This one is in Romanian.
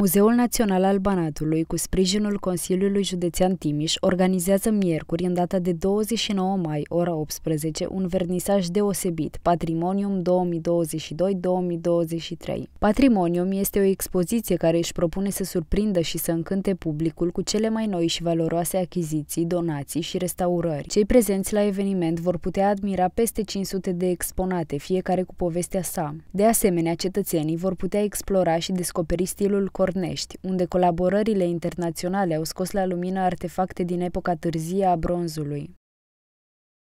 Muzeul Național al Banatului, cu sprijinul Consiliului Județean Timiș, organizează miercuri, în data de 29 mai, ora 18, un vernisaj deosebit, Patrimonium 2022-2023. Patrimonium este o expoziție care își propune să surprindă și să încânte publicul cu cele mai noi și valoroase achiziții, donații și restaurări. Cei prezenți la eveniment vor putea admira peste 500 de exponate, fiecare cu povestea sa. De asemenea, cetățenii vor putea explora și descoperi stilul cornești, unde colaborările internaționale au scos la lumină artefacte din epoca târzie a bronzului.